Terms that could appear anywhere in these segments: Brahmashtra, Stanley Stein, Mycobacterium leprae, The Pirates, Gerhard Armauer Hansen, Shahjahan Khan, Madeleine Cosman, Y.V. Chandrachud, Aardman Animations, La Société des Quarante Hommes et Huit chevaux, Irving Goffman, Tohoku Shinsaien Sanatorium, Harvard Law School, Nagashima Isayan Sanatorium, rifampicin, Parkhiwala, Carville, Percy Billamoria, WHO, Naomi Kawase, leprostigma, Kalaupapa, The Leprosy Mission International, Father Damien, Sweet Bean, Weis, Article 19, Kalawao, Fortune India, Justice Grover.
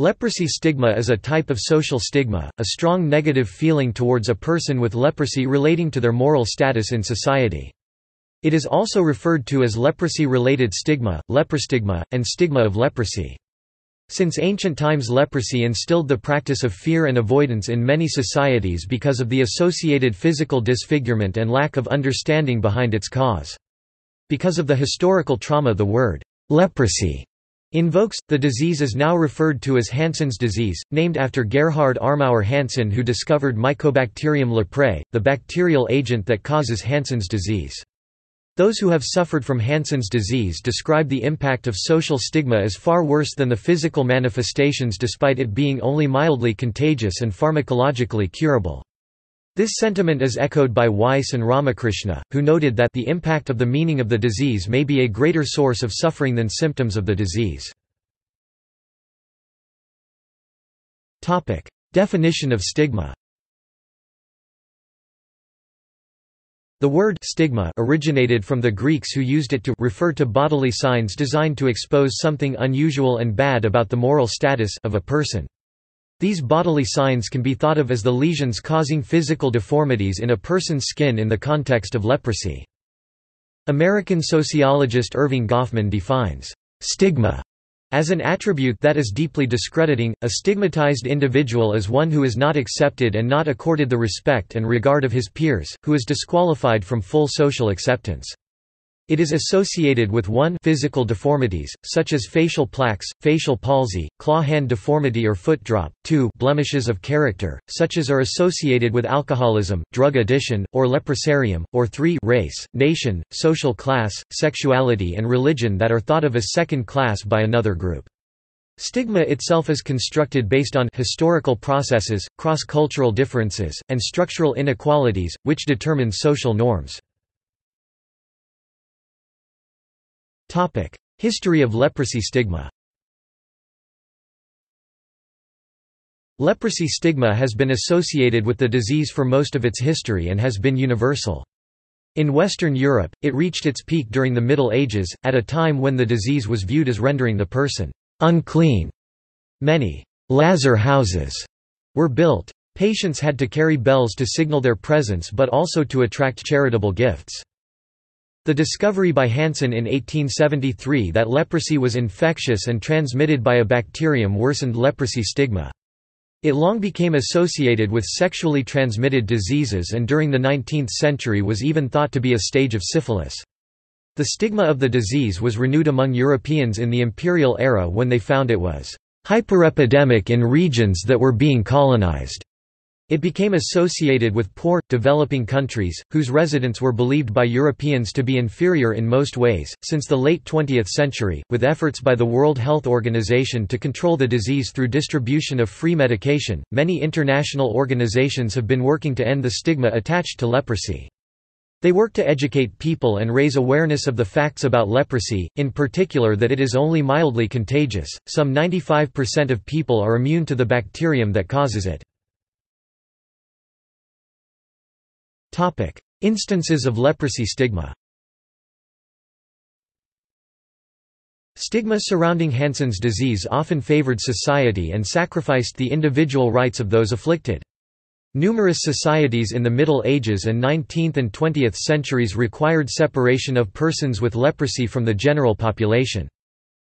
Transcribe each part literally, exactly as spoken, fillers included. Leprosy stigma is a type of social stigma, a strong negative feeling towards a person with leprosy relating to their moral status in society. It is also referred to as leprosy-related stigma, leprostigma, and stigma of leprosy. Since ancient times, leprosy instilled the practice of fear and avoidance in many societies because of the associated physical disfigurement and lack of understanding behind its cause. Because of the historical trauma, the word leprosy invokes, the disease is now referred to as Hansen's disease, named after Gerhard Armauer Hansen, who discovered Mycobacterium leprae, the bacterial agent that causes Hansen's disease. Those who have suffered from Hansen's disease describe the impact of social stigma as far worse than the physical manifestations, despite it being only mildly contagious and pharmacologically curable. This sentiment is echoed by Weiss and Ramakrishna, who noted that the impact of the meaning of the disease may be a greater source of suffering than symptoms of the disease. Topic: Definition of stigma. The word stigma originated from the Greeks, who used it to refer to bodily signs designed to expose something unusual and bad about the moral status of a person. These bodily signs can be thought of as the lesions causing physical deformities in a person's skin in the context of leprosy. American sociologist Irving Goffman defines stigma as an attribute that is deeply discrediting. A stigmatized individual is one who is not accepted and not accorded the respect and regard of his peers, who is disqualified from full social acceptance. It is associated with one physical deformities, such as facial plaques, facial palsy, claw-hand deformity or foot drop, two blemishes of character, such as are associated with alcoholism, drug addiction, or leprosarium, or three race, nation, social class, sexuality and religion that are thought of as second class by another group. Stigma itself is constructed based on historical processes, cross-cultural differences, and structural inequalities, which determine social norms. Topic: History of leprosy stigma. Leprosy stigma has been associated with the disease for most of its history and has been universal. In Western Europe, it reached its peak during the Middle Ages, at a time when the disease was viewed as rendering the person unclean. Many lazar houses were built. Patients had to carry bells to signal their presence, but also to attract charitable gifts. The discovery by Hansen in eighteen seventy-three that leprosy was infectious and transmitted by a bacterium worsened leprosy stigma. It long became associated with sexually transmitted diseases and during the nineteenth century was even thought to be a stage of syphilis. The stigma of the disease was renewed among Europeans in the imperial era when they found it was hyperepidemic in regions that were being colonized. It became associated with poor, developing countries, whose residents were believed by Europeans to be inferior in most ways. Since the late twentieth century, with efforts by the World Health Organization to control the disease through distribution of free medication, many international organizations have been working to end the stigma attached to leprosy. They work to educate people and raise awareness of the facts about leprosy, in particular that it is only mildly contagious. Some ninety-five percent of people are immune to the bacterium that causes it. Topic: Instances of leprosy stigma. Stigma surrounding Hansen's disease often favored society and sacrificed the individual rights of those afflicted. Numerous societies in the Middle Ages and nineteenth and twentieth centuries required separation of persons with leprosy from the general population.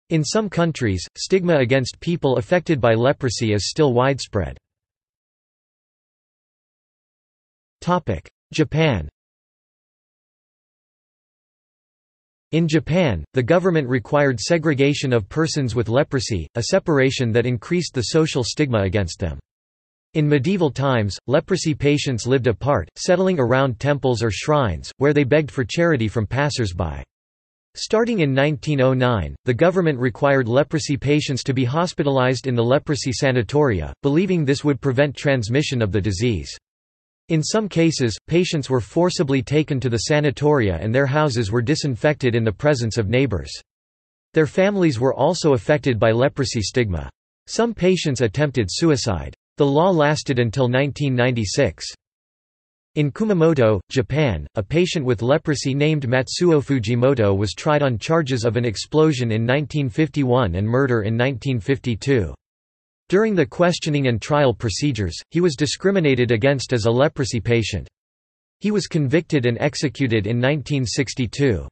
In some countries, stigma against people affected by leprosy is still widespread. Topic: Japan. In Japan, the government required segregation of persons with leprosy, a separation that increased the social stigma against them. In medieval times, leprosy patients lived apart, settling around temples or shrines, where they begged for charity from passers-by. Starting in nineteen oh nine, the government required leprosy patients to be hospitalized in the leprosy sanatoria, believing this would prevent transmission of the disease. In some cases, patients were forcibly taken to the sanatoria and their houses were disinfected in the presence of neighbors. Their families were also affected by leprosy stigma. Some patients attempted suicide. The law lasted until nineteen ninety-six. In Kumamoto, Japan, a patient with leprosy named Matsuo Fujimoto was tried on charges of an explosion in nineteen fifty-one and murder in nineteen fifty-two. During the questioning and trial procedures, he was discriminated against as a leprosy patient. He was convicted and executed in nineteen sixty-two.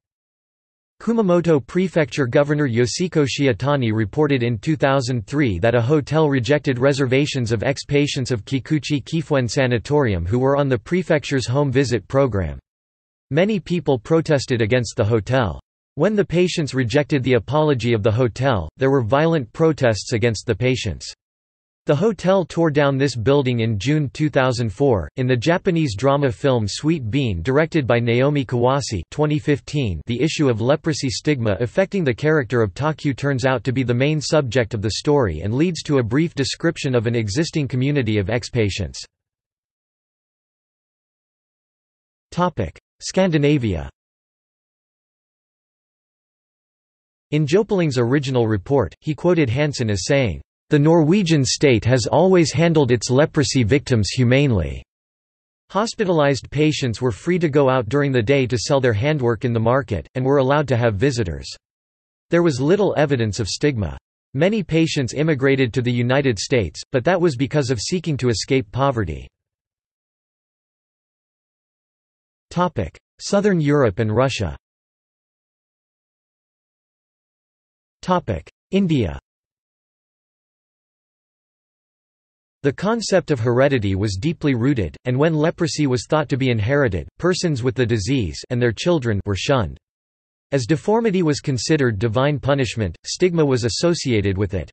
Kumamoto Prefecture Governor Yoshiko Shiatani reported in two thousand three that a hotel rejected reservations of ex-patients of Kikuchi Kifuen Sanatorium who were on the prefecture's home visit program. Many people protested against the hotel. When the patients rejected the apology of the hotel, there were violent protests against the patients. The hotel tore down this building in June two thousand four. In the Japanese drama film Sweet Bean, directed by Naomi Kawase twenty fifteen, the issue of leprosy stigma affecting the character of Taku turns out to be the main subject of the story and leads to a brief description of an existing community of ex-patients. Topic: Scandinavia. In Jopeling's original report, he quoted Hansen as saying, "The Norwegian state has always handled its leprosy victims humanely." Hospitalized patients were free to go out during the day to sell their handwork in the market, and were allowed to have visitors. There was little evidence of stigma. Many patients immigrated to the United States, but that was because of seeking to escape poverty. Topic: Southern Europe and Russia. Topic: India. The concept of heredity was deeply rooted, and when leprosy was thought to be inherited, persons with the disease and their children were shunned. As deformity was considered divine punishment, stigma was associated with it.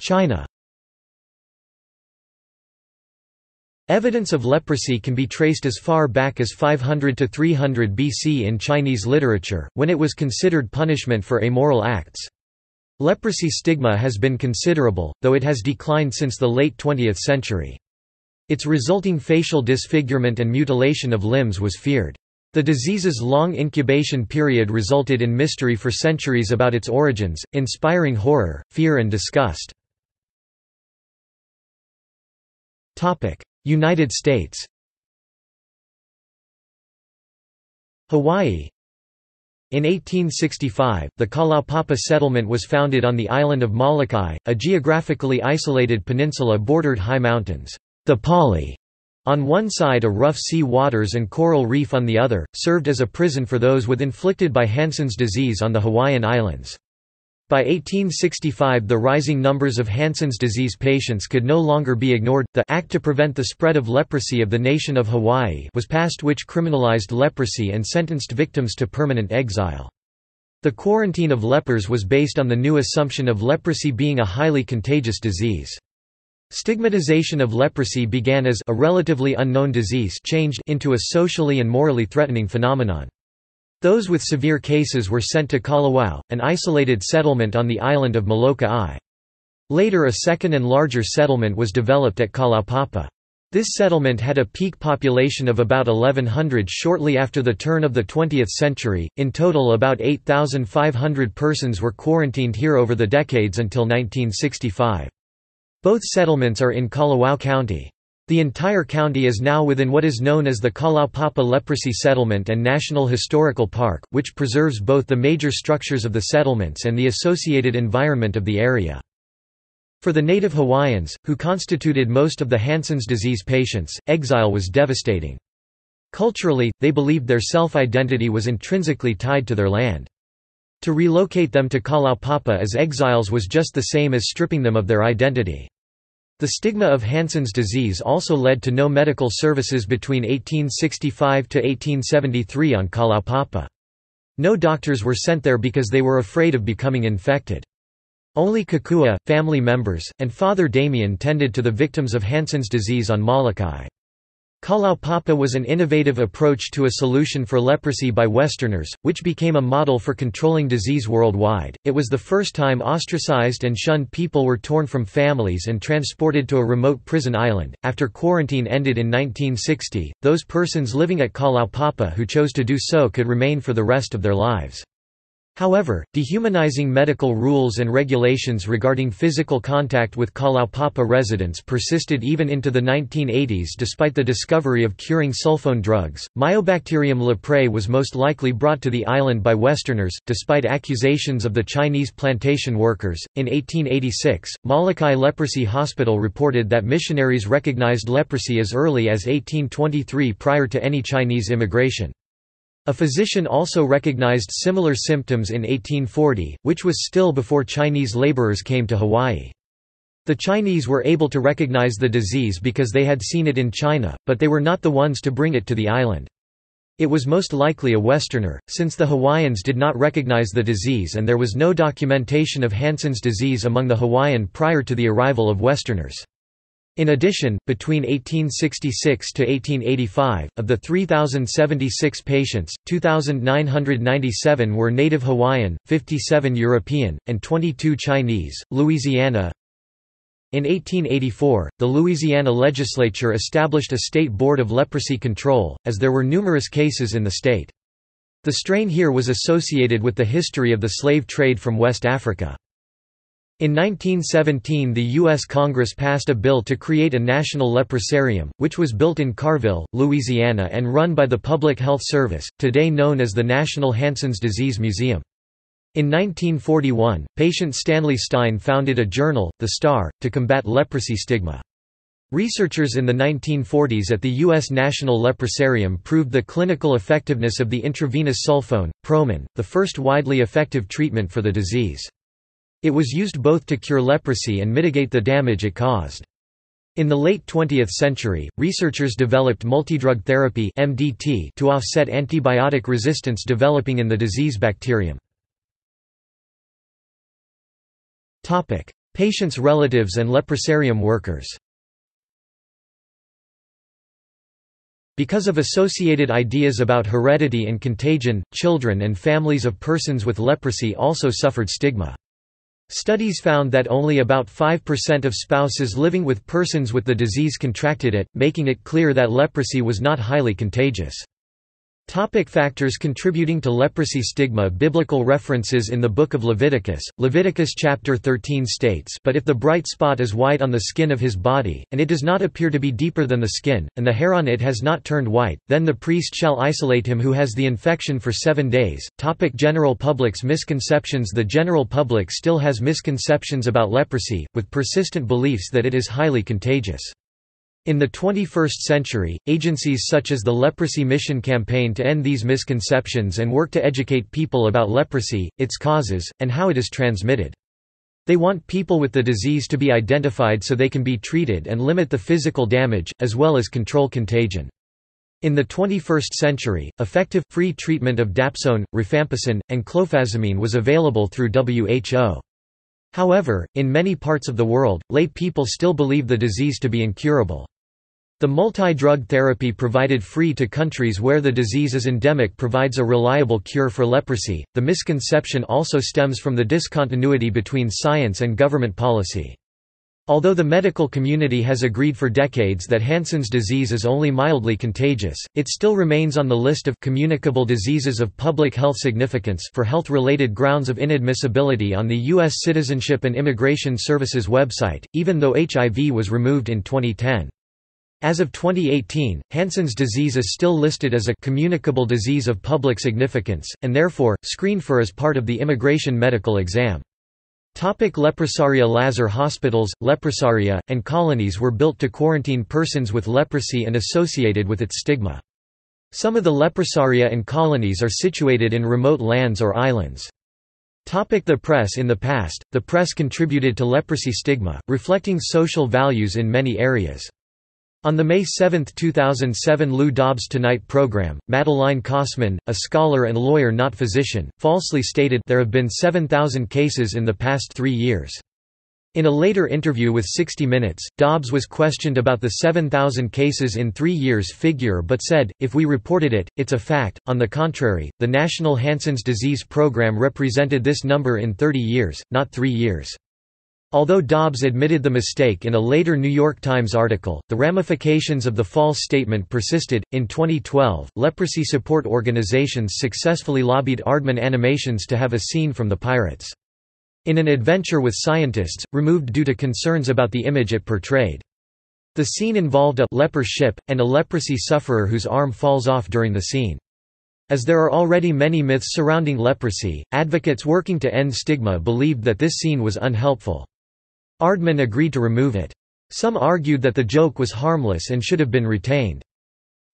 China. Evidence of leprosy can be traced as far back as five hundred to three hundred B C in Chinese literature, when it was considered punishment for amoral acts. Leprosy stigma has been considerable, though it has declined since the late twentieth century. Its resulting facial disfigurement and mutilation of limbs was feared. The disease's long incubation period resulted in mystery for centuries about its origins, inspiring horror, fear and disgust. United States. Hawaii. In eighteen sixty-five, the Kalaupapa settlement was founded on the island of Molokai, a geographically isolated peninsula bordered high mountains. The Pali, on one side, a rough sea waters and coral reef on the other, served as a prison for those with inflicted by Hansen's disease on the Hawaiian Islands. By eighteen sixty-five, the rising numbers of Hansen's disease patients could no longer be ignored. The Act to Prevent the Spread of Leprosy of the Nation of Hawaii was passed, which criminalized leprosy and sentenced victims to permanent exile. The quarantine of lepers was based on the new assumption of leprosy being a highly contagious disease. Stigmatization of leprosy began as a relatively unknown disease changed into a socially and morally threatening phenomenon. Those with severe cases were sent to Kalawao, an isolated settlement on the island of Molokai. Later, a second and larger settlement was developed at Kalaupapa. This settlement had a peak population of about eleven hundred shortly after the turn of the twentieth century. In total, about eight thousand five hundred persons were quarantined here over the decades until nineteen sixty-five. Both settlements are in Kalawao County. The entire county is now within what is known as the Kalaupapa Leprosy Settlement and National Historical Park, which preserves both the major structures of the settlements and the associated environment of the area. For the native Hawaiians, who constituted most of the Hansen's disease patients, exile was devastating. Culturally, they believed their self-identity was intrinsically tied to their land. To relocate them to Kalaupapa as exiles was just the same as stripping them of their identity. The stigma of Hansen's disease also led to no medical services between eighteen sixty-five to eighteen seventy-three on Kalaupapa. No doctors were sent there because they were afraid of becoming infected. Only Kakua, family members, and Father Damien tended to the victims of Hansen's disease on Molokai. Kalaupapa was an innovative approach to a solution for leprosy by Westerners, which became a model for controlling disease worldwide. It was the first time ostracized and shunned people were torn from families and transported to a remote prison island. After quarantine ended in nineteen sixty, those persons living at Kalaupapa who chose to do so could remain for the rest of their lives. However, dehumanizing medical rules and regulations regarding physical contact with Kalaupapa residents persisted even into the nineteen eighties despite the discovery of curing sulfone drugs. Mycobacterium leprae was most likely brought to the island by Westerners, despite accusations of the Chinese plantation workers. In eighteen eighty-six, Molokai Leprosy Hospital reported that missionaries recognized leprosy as early as eighteen twenty-three prior to any Chinese immigration. A physician also recognized similar symptoms in eighteen forty, which was still before Chinese laborers came to Hawaii. The Chinese were able to recognize the disease because they had seen it in China, but they were not the ones to bring it to the island. It was most likely a Westerner, since the Hawaiians did not recognize the disease and there was no documentation of Hansen's disease among the Hawaiian prior to the arrival of Westerners. In addition, between eighteen sixty-six to eighteen eighty-five, of the three thousand seventy-six patients, two thousand nine hundred ninety-seven were native Hawaiian, fifty-seven European, and twenty-two Chinese. Louisiana. In eighteen eighty-four, the Louisiana legislature established a state board of leprosy control, as there were numerous cases in the state. The strain here was associated with the history of the slave trade from West Africa. In nineteen seventeen, the U S Congress passed a bill to create a national leprosarium, which was built in Carville, Louisiana and run by the Public Health Service, today known as the National Hansen's Disease Museum. In nineteen forty-one, patient Stanley Stein founded a journal, The Star, to combat leprosy stigma. Researchers in the nineteen forties at the U S National Leprosarium proved the clinical effectiveness of the intravenous sulfone, Promin, the first widely effective treatment for the disease. It was used both to cure leprosy and mitigate the damage it caused. In the late twentieth century, researchers developed multidrug therapy (M D T) to offset antibiotic resistance developing in the disease bacterium. Topic: Patients' relatives and leprosarium workers. Because of associated ideas about heredity and contagion, children and families of persons with leprosy also suffered stigma. Studies found that only about five percent of spouses living with persons with the disease contracted it, making it clear that leprosy was not highly contagious. Topic: factors contributing to leprosy stigma. Biblical references in the book of Leviticus. Leviticus chapter thirteen states, "But if the bright spot is white on the skin of his body, and it does not appear to be deeper than the skin, and the hair on it has not turned white, then the priest shall isolate him who has the infection for seven days. Topic: general public's misconceptions. The general public still has misconceptions about leprosy, with persistent beliefs that it is highly contagious. In the twenty-first century, agencies such as the Leprosy Mission campaign to end these misconceptions and work to educate people about leprosy, its causes, and how it is transmitted. They want people with the disease to be identified so they can be treated and limit the physical damage, as well as control contagion. In the twenty-first century, effective, free treatment of dapsone, rifampicin, and clofazamine was available through W H O. However, in many parts of the world, lay people still believe the disease to be incurable. The multi-drug therapy provided free to countries where the disease is endemic provides a reliable cure for leprosy. The misconception also stems from the discontinuity between science and government policy. Although the medical community has agreed for decades that Hansen's disease is only mildly contagious, it still remains on the list of communicable diseases of public health significance for health-related grounds of inadmissibility on the U S Citizenship and Immigration Services website, even though H I V was removed in twenty ten. As of twenty eighteen, Hansen's disease is still listed as a communicable disease of public significance, and therefore, screened for as part of the immigration medical exam. Topic: leprosaria. Lazar hospitals, leprosaria, and colonies were built to quarantine persons with leprosy and associated with its stigma. Some of the leprosaria and colonies are situated in remote lands or islands. Topic: the press. In the past, the press contributed to leprosy stigma, reflecting social values in many areas. On the May seventh two thousand seven Lou Dobbs Tonight program, Madeleine Cosman, a scholar and lawyer not physician, falsely stated there have been seven thousand cases in the past three years. In a later interview with sixty minutes, Dobbs was questioned about the seven thousand cases in three years figure but said, "If we reported it, it's a fact." On the contrary, the National Hansen's Disease Program represented this number in thirty years, not three years. Although Dobbs admitted the mistake in a later New York Times article, the ramifications of the false statement persisted. In twenty twelve, leprosy support organizations successfully lobbied Aardman Animations to have a scene from The Pirates. In an adventure with scientists, removed due to concerns about the image it portrayed. The scene involved a leper ship, and a leprosy sufferer whose arm falls off during the scene. As there are already many myths surrounding leprosy, advocates working to end stigma believed that this scene was unhelpful. Aardman agreed to remove it. Some argued that the joke was harmless and should have been retained.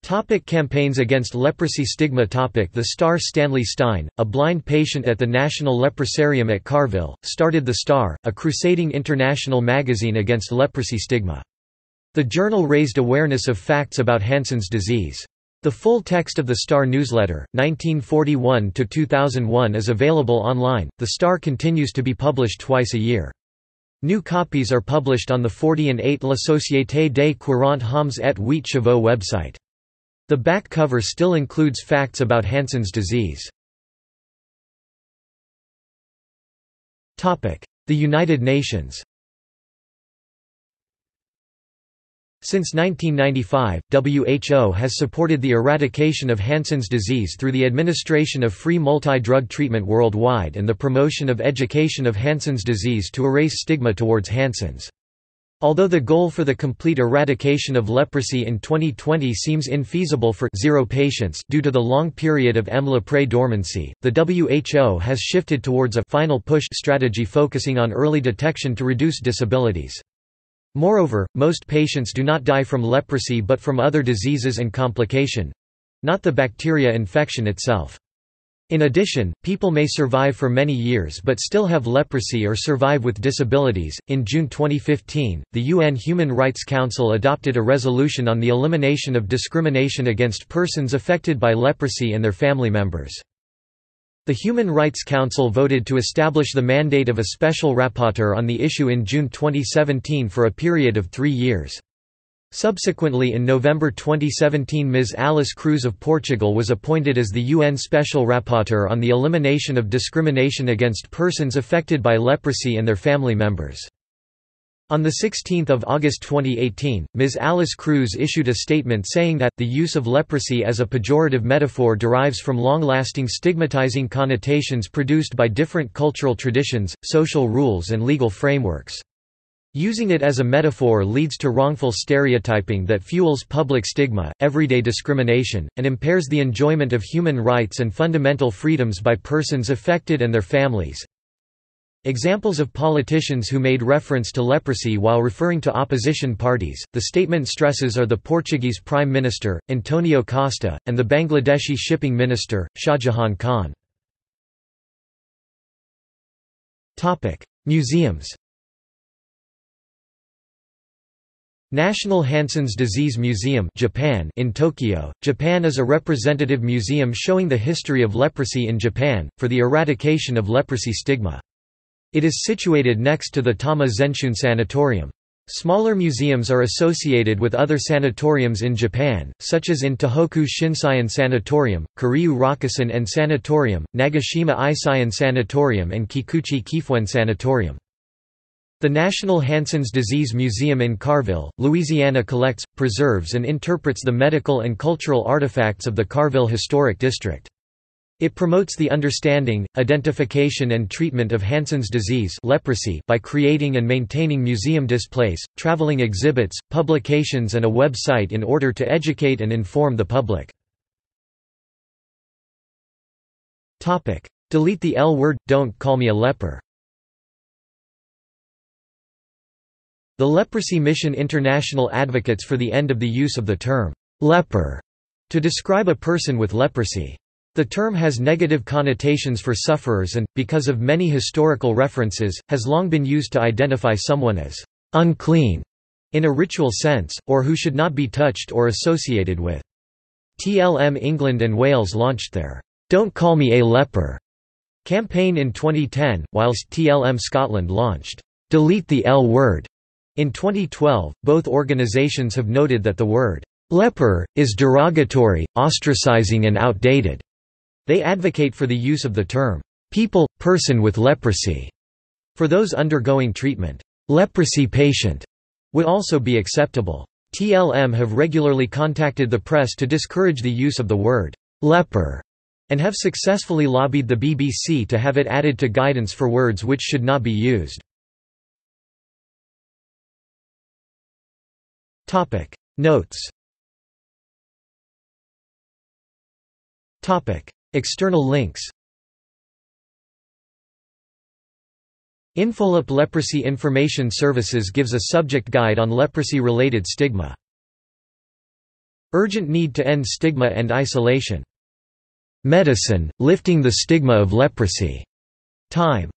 Topic: campaigns against leprosy stigma. Topic: The Star. Stanley Stein, a blind patient at the National Leprosarium at Carville, started The Star, a crusading international magazine against leprosy stigma. The journal raised awareness of facts about Hansen's disease. The full text of The Star newsletter, nineteen forty-one to two thousand one, is available online. The Star continues to be published twice a year. New copies are published on the forty and eight La Société des Quarante Hommes et Huit chevaux website. The back cover still includes facts about Hansen's disease. The United Nations. Since nineteen ninety-five, W H O has supported the eradication of Hansen's disease through the administration of free multi-drug treatment worldwide and the promotion of education of Hansen's disease to erase stigma towards Hansen's. Although the goal for the complete eradication of leprosy in twenty twenty seems infeasible for zero patients due to the long period of M. leprae dormancy, the W H O has shifted towards a final push strategy focusing on early detection to reduce disabilities. Moreover, most patients do not die from leprosy but from other diseases and complication—not the bacteria infection itself. In addition, people may survive for many years but still have leprosy or survive with disabilities. In June twenty fifteen, the U N Human Rights Council adopted a resolution on the elimination of discrimination against persons affected by leprosy and their family members. The Human Rights Council voted to establish the mandate of a special rapporteur on the issue in June twenty seventeen for a period of three years. Subsequently, in November twenty seventeen, Miz Alice Cruz of Portugal was appointed as the U N Special Rapporteur on the elimination of discrimination against persons affected by leprosy and their family members. On sixteenth of August twenty eighteen, Miz Alice Cruz issued a statement saying that, the use of leprosy as a pejorative metaphor derives from long-lasting stigmatizing connotations produced by different cultural traditions, social rules and legal frameworks. Using it as a metaphor leads to wrongful stereotyping that fuels public stigma, everyday discrimination, and impairs the enjoyment of human rights and fundamental freedoms by persons affected and their families. Examples of politicians who made reference to leprosy while referring to opposition parties, the statement stresses, are the Portuguese Prime Minister, Antonio Costa, and the Bangladeshi Shipping Minister, Shahjahan Khan. Museums. National Hansen's Disease Museum, Japan, in Tokyo, Japan is a representative museum showing the history of leprosy in Japan, for the eradication of leprosy stigma. It is situated next to the Tama Zenshun Sanatorium. Smaller museums are associated with other sanatoriums in Japan, such as in Tohoku Shinsaien Sanatorium, Kariu Rakusan Sanatorium, Nagashima Isayan Sanatorium and Kikuchi Kifuen Sanatorium. The National Hansen's Disease Museum in Carville, Louisiana collects, preserves and interprets the medical and cultural artifacts of the Carville Historic District. It promotes the understanding, identification and treatment of Hansen's disease leprosy by creating and maintaining museum displays, traveling exhibits, publications and a website in order to educate and inform the public. Delete the L word, don't call me a leper. The Leprosy Mission International advocates for the end of the use of the term, leper, to describe a person with leprosy. The term has negative connotations for sufferers and, because of many historical references, has long been used to identify someone as unclean in a ritual sense, or who should not be touched or associated with. T L M England and Wales launched their "Don't Call Me a Leper" campaign in twenty ten, whilst T L M Scotland launched "Delete the L Word" in twenty twelve. Both organisations have noted that the word "leper" is derogatory, ostracising and outdated. They advocate for the use of the term, people, person with leprosy, for those undergoing treatment. leprosy patient would also be acceptable. T L M have regularly contacted the press to discourage the use of the word leper and have successfully lobbied the B B C to have it added to guidance for words which should not be used. Topic notes. Topic external links. Infolip Leprosy Information Services gives a subject guide on leprosy-related stigma. Urgent need to end stigma and isolation. Medicine, Lifting the Stigma of Leprosy. Time.